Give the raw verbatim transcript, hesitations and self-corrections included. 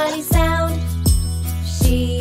funny sound. She